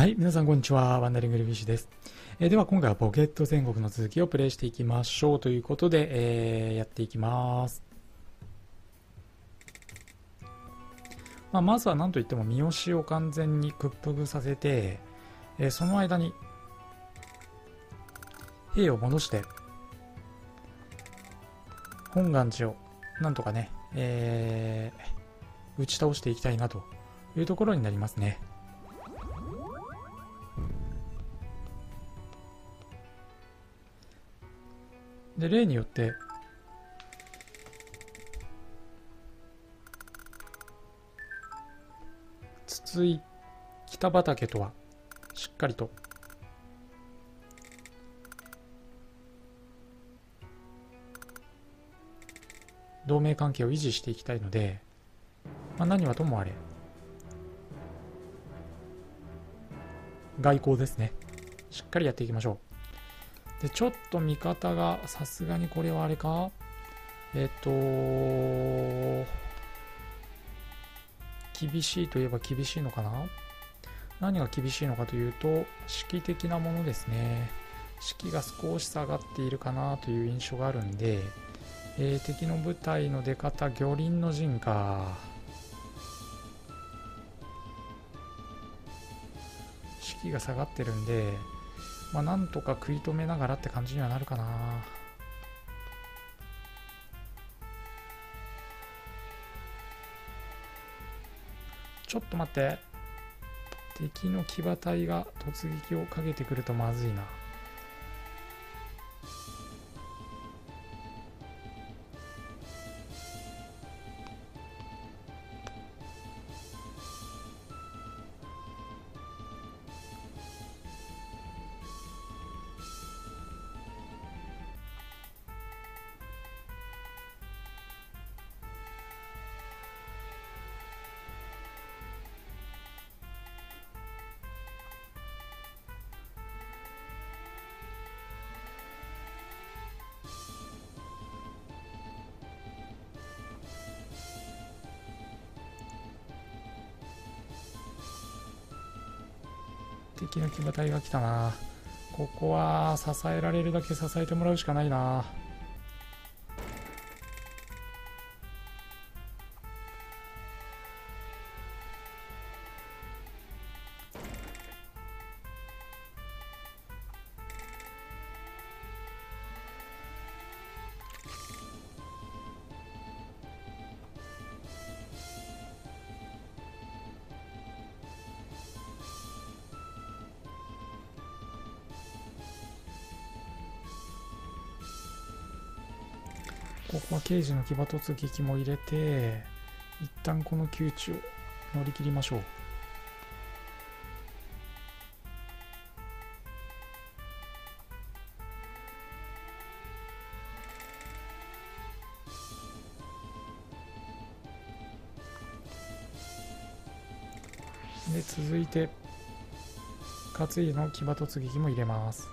はい、皆さんこんにちは。ワンダリングルフィッシュです。では今回はポケット戦国の続きをプレイしていきましょうということで、やっていきます。まずは何といっても三好を完全に屈服させて、その間に兵を戻して本願寺をなんとかね、打ち倒していきたいなというところになりますね。で例によって筒井北畠とはしっかりと同盟関係を維持していきたいので、何はともあれ外交ですね、しっかりやっていきましょう。でちょっと味方がさすがにこれはあれか、厳しいといえば厳しいのかな。何が厳しいのかというと士気的なものですね。士気が少し下がっているかなという印象があるんで、敵の部隊の出方魚鱗の陣か。士気が下がってるんでなんとか食い止めながらって感じにはなるかな。ちょっと待って、敵の騎馬隊が突撃をかけてくるとまずいな。敵の騎馬隊が来たな。ここは支えられるだけ支えてもらうしかないな。ここは刑事の騎馬突撃も入れて一旦この窮地を乗り切りましょう。で続いて勝家の騎馬突撃も入れます。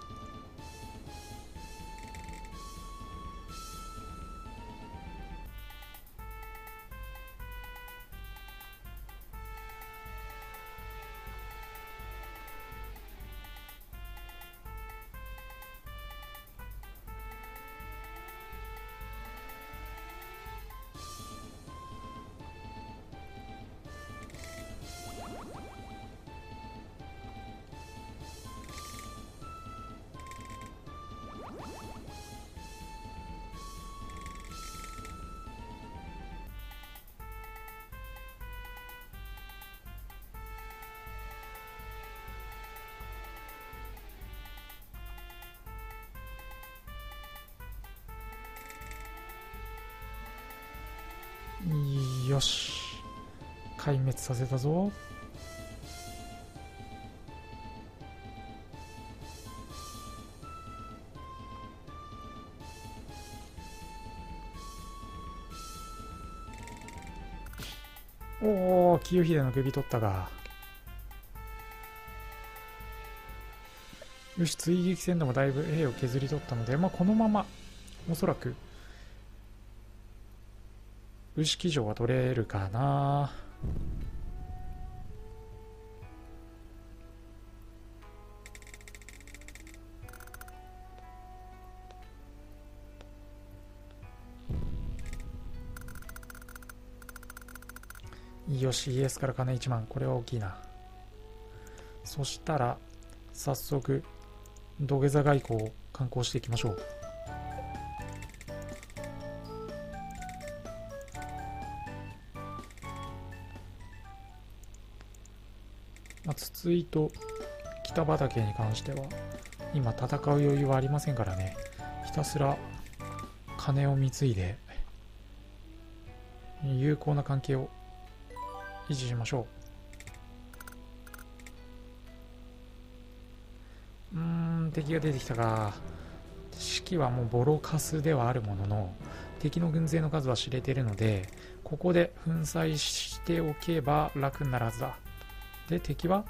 よし、壊滅させたぞ。おお、清秀の首取ったか。よし、追撃戦でもだいぶ兵を削り取ったので、このままおそらく牛城城は取れるかな。よし、イエスから金1万。これは大きいな。そしたら、早速、土下座外交を敢行していきましょう。まあ、筒井と北畠に関しては、今戦う余裕はありませんからね。ひたすら金を貢いで、有効な関係を維持しましょう。敵が出てきたか。式はもうボロカスではあるものの、敵の軍勢の数は知れているので、ここで粉砕しておけば楽になるはずだ。で、敵は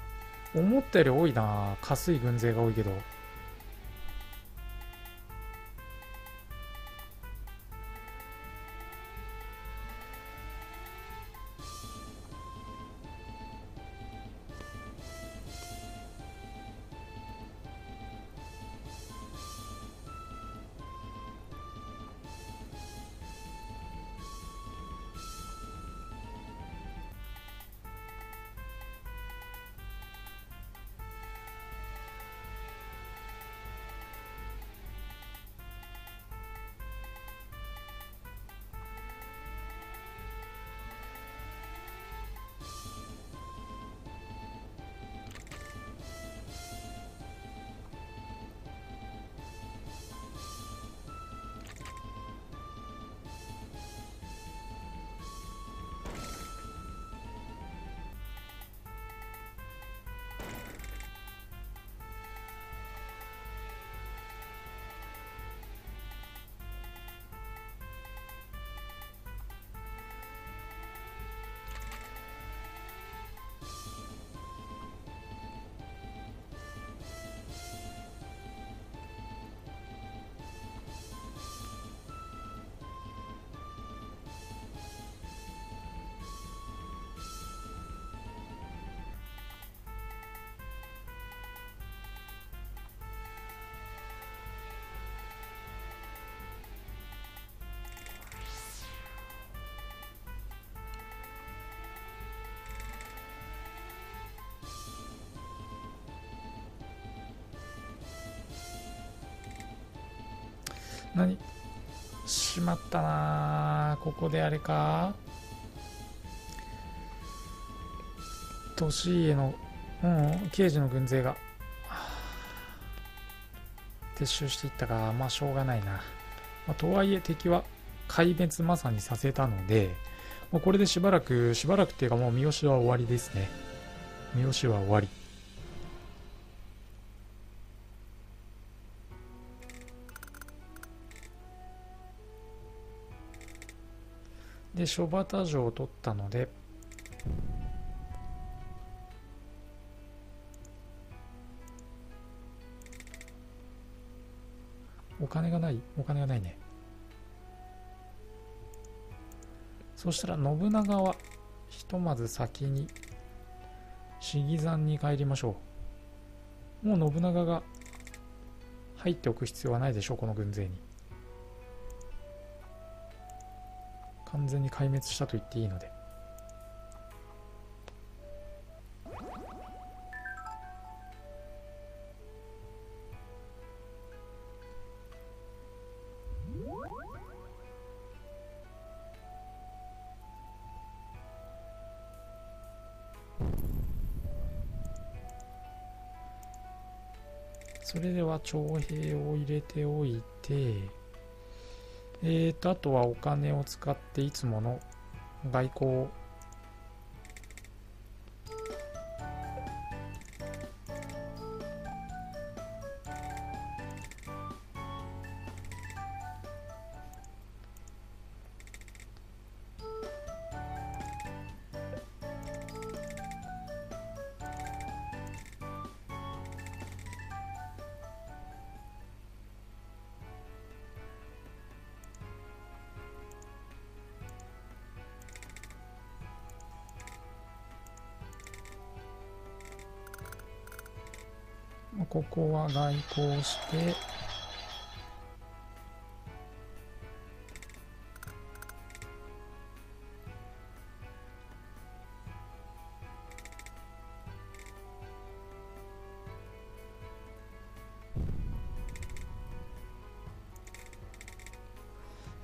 思ったより多いな。かすい軍勢が多いけど、何しまったな。ここであれか、利家の刑事の軍勢が撤収していったか。まあしょうがないな。とはいえ敵は壊滅まさにさせたので、もうこれでしばらくっていうか、もう三好は終わりですね。三好は終わり。で、諸畑城を取ったので、お金がないね。そしたら信長はひとまず先に市議山に帰りましょう。もう信長が入っておく必要はないでしょう、この軍勢に。完全に壊滅したと言っていいので。それでは徴兵を入れておいて、あとはお金を使っていつもの外交をここは外交して、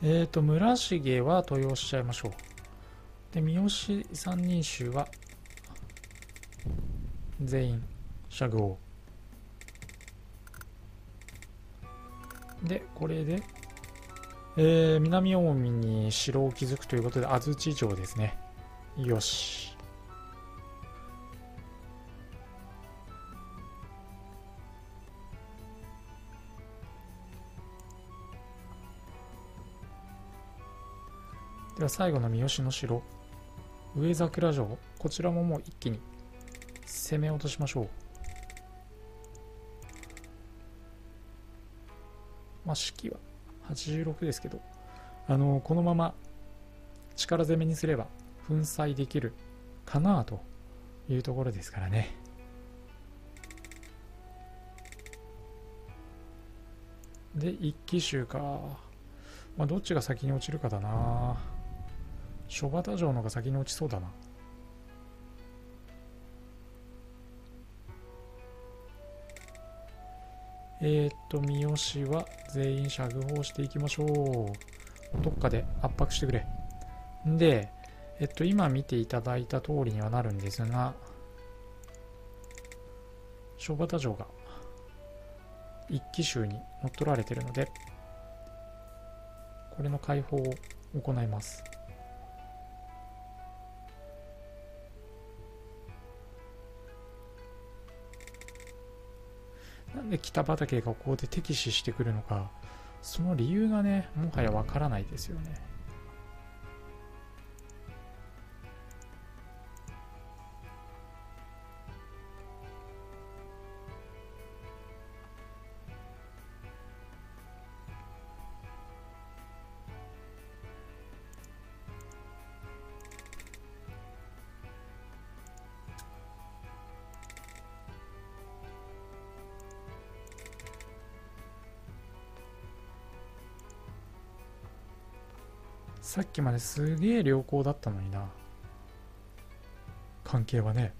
村重は登用しちゃいましょう。で、三好三人衆は全員釈放。で、これで、南近江に城を築くということで安土城ですね。よし。では最後の三好の城、上桜城、こちらももう一気に攻め落としましょう。まあ、士気は86ですけど、このまま力攻めにすれば粉砕できるかなというところですからね。で、一騎衆か、まあ、どっちが先に落ちるかだな。諸畑城のが先に落ちそうだな。三好は全員釈放していきましょう。どっかで圧迫してくれ。で、今見ていただいた通りにはなるんですが、諸畑城が一騎衆に乗っ取られてるので、これの解放を行います。なんで北畠がここで敵視してくるのか、その理由がね、もはやわからないですよね。さっきまですげえ良好だったのにな、関係はね。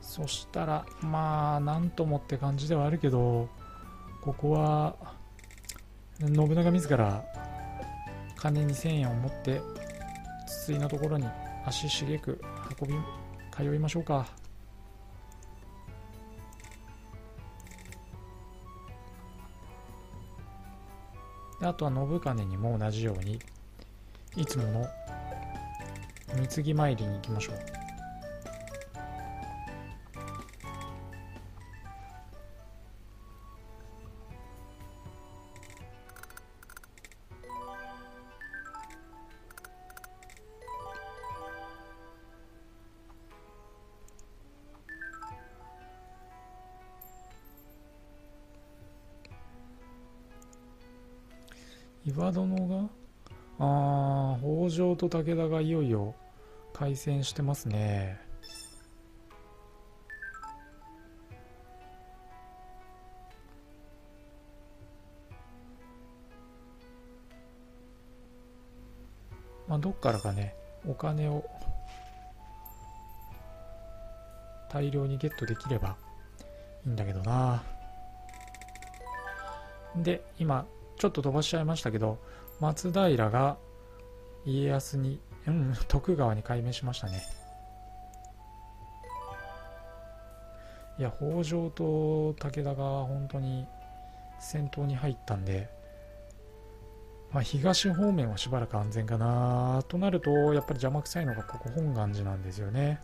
そしたらまあなんともって感じではあるけど、ここは信長自ら金2000円を持って筒井のところに足しげく運び通いましょうか。で、あとは信金にも同じようにいつもの貢ぎ参りに行きましょう。岩殿が、北条と武田がいよいよ開戦してますね。まあ、どっからかね、お金を大量にゲットできればいいんだけどな。で、今ちょっと飛ばしちゃいましたけど、松平が家康に、徳川に改名しましたね。いや、北条と武田が本当に戦闘に入ったんで、まあ、東方面はしばらく安全かなとなると、やっぱり邪魔くさいのがここ本願寺なんですよね。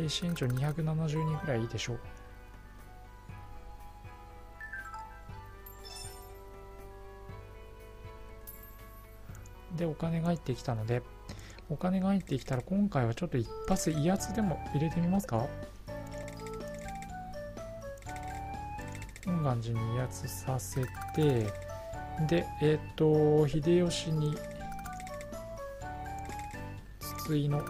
身長272くらいいいでしょう。で、お金が入ってきたので、お金が入ってきたら今回はちょっと一発威圧でも入れてみますか。本願寺に威圧させて、で秀吉に筒井の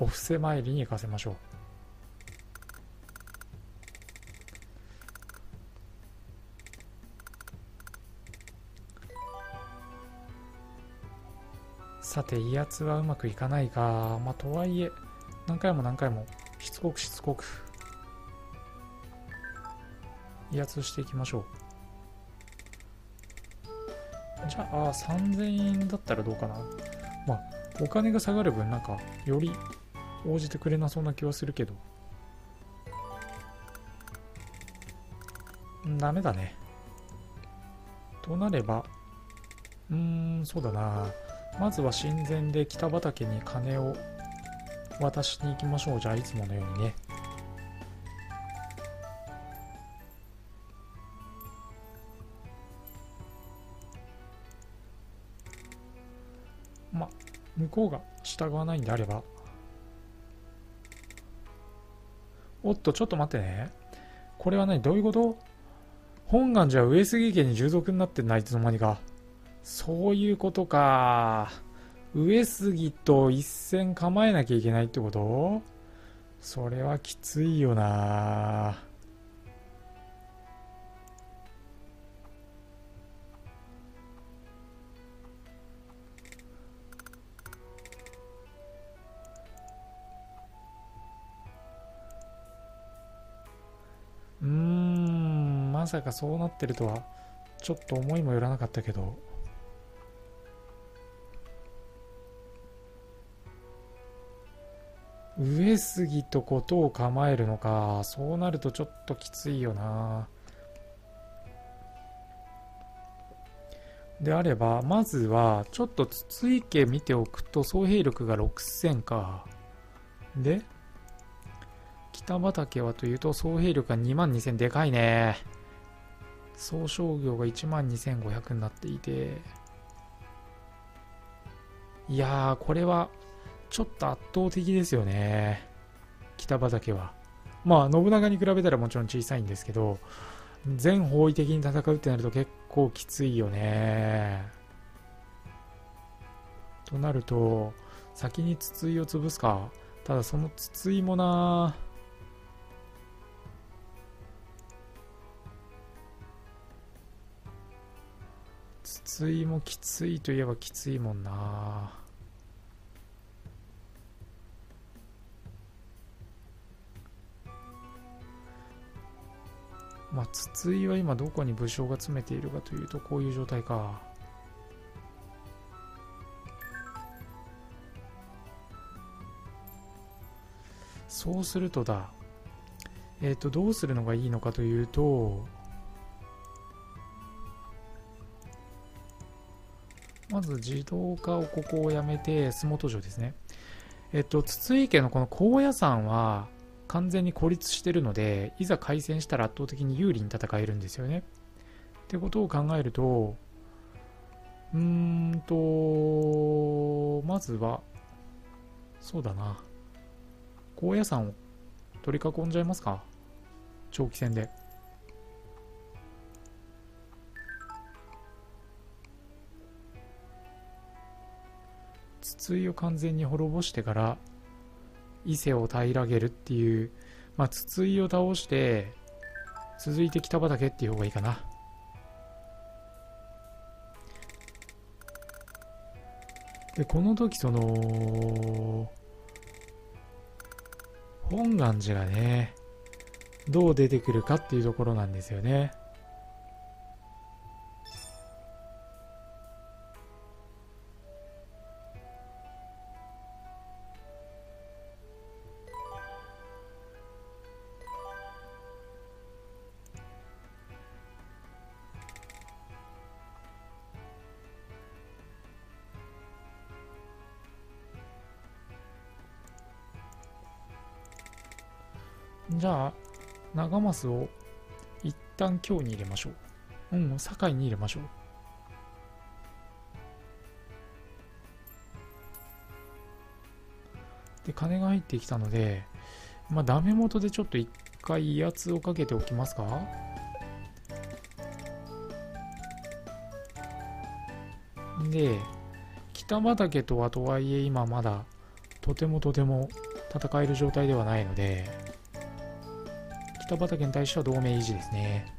お布施参りに行かせましょう。さて威圧はうまくいかないが、まあとはいえ何回も何回もしつこくしつこく威圧していきましょう。じゃあ3000円だったらどうかな。まあお金が下がる分なんかより応じてくれなそうな気はするけど、ダメだね。となればそうだな、まずは親善で北畠に金を渡しに行きましょう。じゃあいつものようにね。ま、向こうが従わないんであれば。おっと、ちょっと待ってね。これは何、どういうこと？本願寺は上杉家に従属になってんな、いつの間にか。そういうことか。上杉と一線構えなきゃいけないってこと？それはきついよな。まさかそうなってるとはちょっと思いもよらなかったけど。上杉とことを構えるのか。そうなるとちょっときついよな。であればまずはちょっと筒井家見ておくと、総兵力が6000か。で北畠はというと総兵力が22000、でかいね。総商業が12500になっていて、いやーこれはちょっと圧倒的ですよね、北畠は。まあ信長に比べたらもちろん小さいんですけど、全方位的に戦うってなると結構きついよね。となると先に筒井を潰すか。ただその筒井もな、筒井もきついといえばきついもんな。まあ、筒井は今どこに武将が詰めているかというと、こういう状態か。そうするとだ、どうするのがいいのかというと、まず自動化をここをやめて洲本城ですね。筒井家のこの高野山は完全に孤立してるので、いざ開戦したら圧倒的に有利に戦えるんですよね。ってことを考えると、まずはそうだな、高野山を取り囲んじゃいますか、長期戦で。筒井を完全に滅ぼしてから伊勢を平らげるっていう、まあ、筒井を倒して続いて北畠っていう方がいいかな。でこの時その本願寺がねどう出てくるかっていうところなんですよね。じゃあ長益を一旦今日に入れましょう。うん、堺に入れましょう。で、金が入ってきたので、まあ、ダメ元でちょっと一回威圧をかけておきますか。で、北畠とはとはいえ今まだとてもとても戦える状態ではないので、北畠に対しては同盟維持ですね。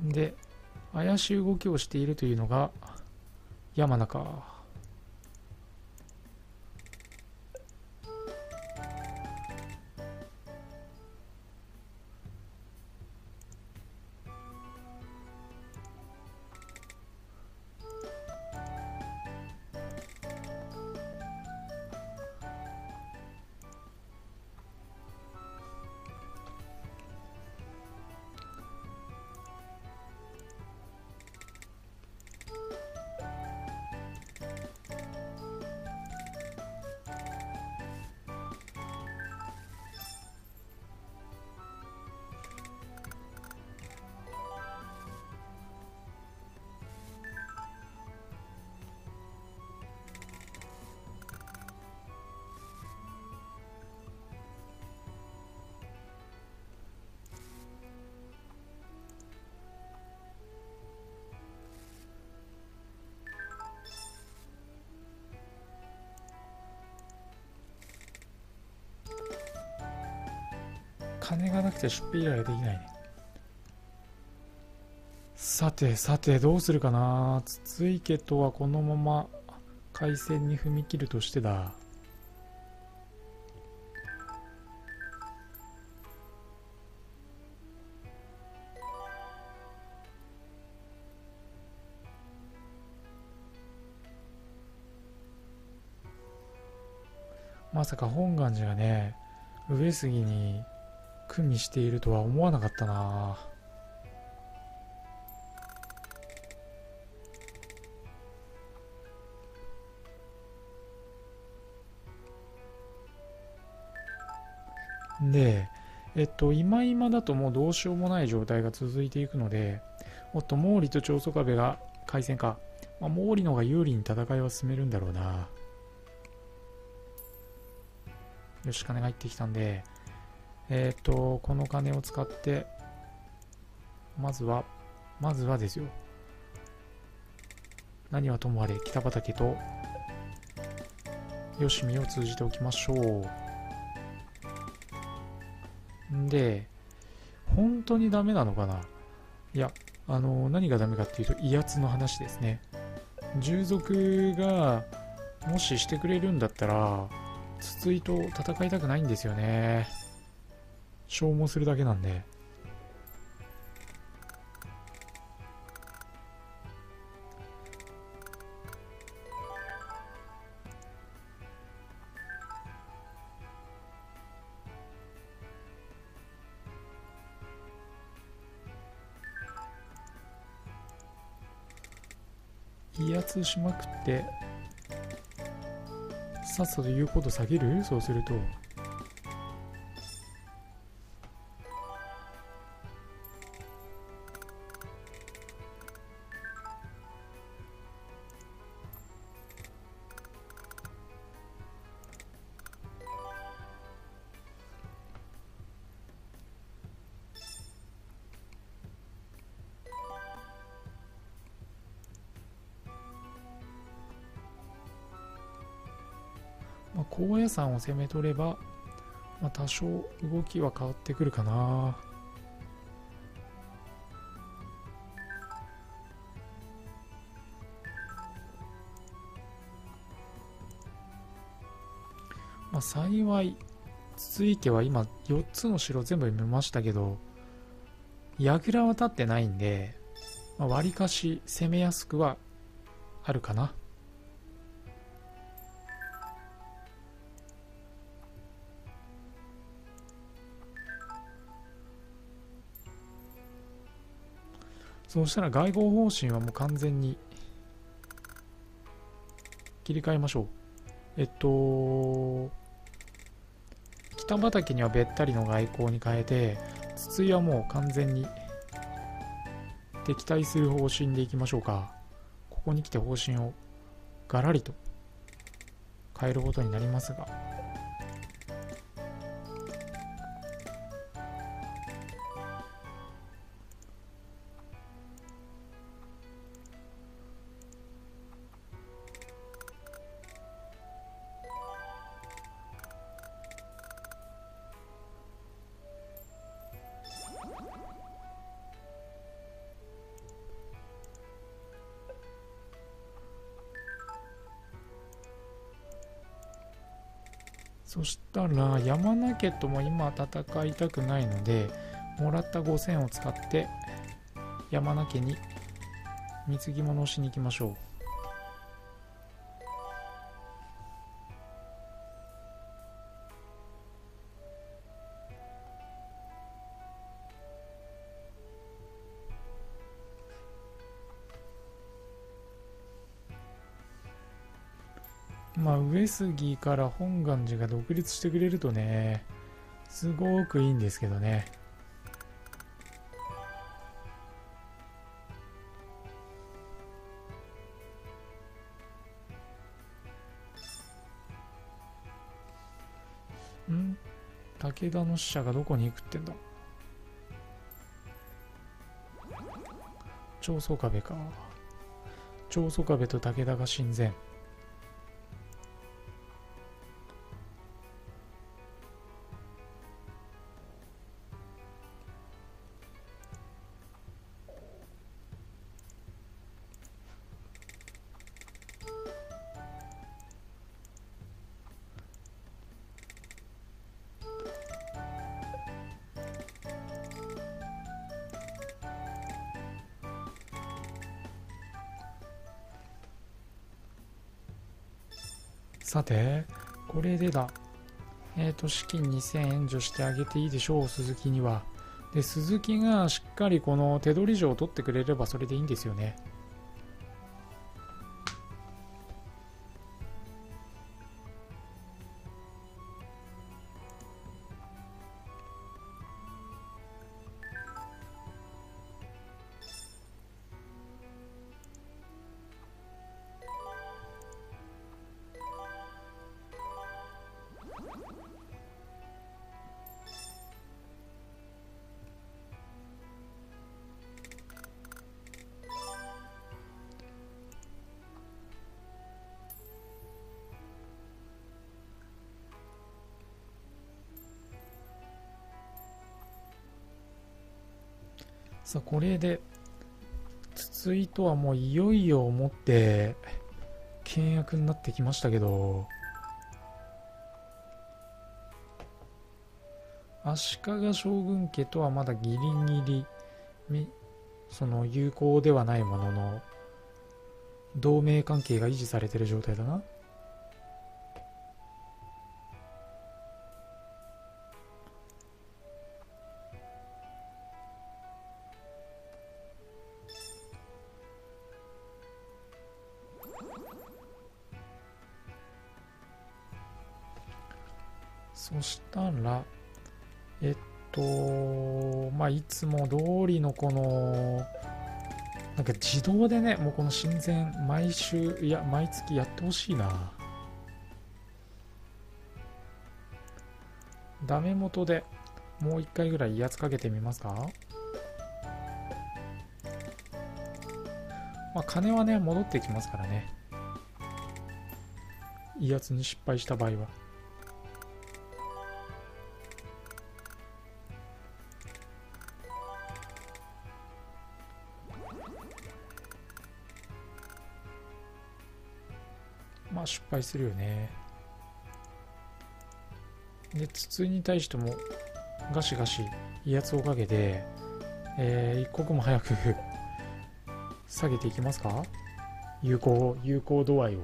で、怪しい動きをしているというのが山中。金がなくて出費依頼ができないね。さてさてどうするかな。筒池とはこのまま開戦に踏み切るとしてだ。まさか本願寺がね、上杉に組みしているとは思わなかったな。で、今々だともうどうしようもない状態が続いていくので、おっと毛利と長宗我部が開戦か。まあ、毛利の方が有利に戦いは進めるんだろうな。よし、金が入ってきたんで、この金を使って、まずはですよ。何はともあれ、北畠と、よしみを通じておきましょう。で、本当にダメなのかな?いや、何がダメかっていうと、威圧の話ですね。従属が、もししてくれるんだったら、筒井と戦いたくないんですよね。消耗するだけなんで。威圧しまくってさっさと言うこと下げる?そうすると。高野山を攻め取れば、まあ、多少動きは変わってくるかな。まあ、幸い筒井家は今4つの城全部見ましたけど、櫓は立ってないんで、まあ、割かし攻めやすくはあるかな。そうしたら外交方針はもう完全に切り替えましょう。北畠にはべったりの外交に変えて、筒井はもう完全に敵対する方針でいきましょうか。ここに来て方針をガラリと変えることになりますが、そしたら山名家とも今戦いたくないので、もらった5000を使って山名家に貢ぎ物をしに行きましょう。まあ、上杉から本願寺が独立してくれるとね、すごくいいんですけどね。ん？武田の使者がどこに行くってんだ。長宗我部か。長宗我部と武田が親善。さて、これでだ。資金2000援助してあげていいでしょう、鈴木には。で、鈴木がしっかりこの手取り状を取ってくれればそれでいいんですよね。さあ、これで筒井とはもういよいよ思って倹約になってきましたけど、足利将軍家とはまだギリギリその友好ではないものの同盟関係が維持されている状態だな。そしたら、まあ、いつも通りのこの、なんか自動でね、もうこの親善、毎週、いや、毎月やってほしいな。ダメ元でもう一回ぐらい威圧かけてみますか。まあ、金はね、戻ってきますからね。威圧に失敗した場合は。まあ失敗するよね。で、筒井に対してもガシガシ威圧をかけて、一刻も早く下げていきますか、友好度合いを。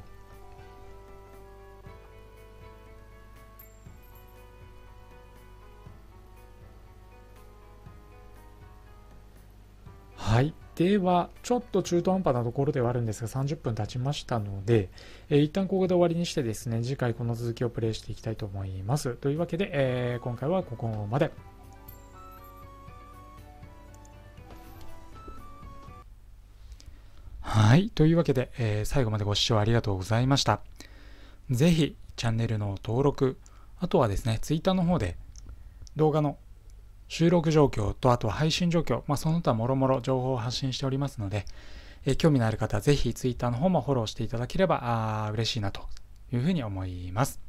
はい。ではちょっと中途半端なところではあるんですが30分経ちましたので、一旦ここで終わりにしてですね、次回この続きをプレイしていきたいと思います。というわけで、今回はここまで。はい、というわけで、最後までご視聴ありがとうございました。ぜひチャンネルの登録、あとはですねツイッターの方で動画の収録状況とあとは配信状況、その他もろもろ情報を発信しておりますので、興味のある方はぜひツイッターの方もフォローしていただければ嬉しいなというふうに思います。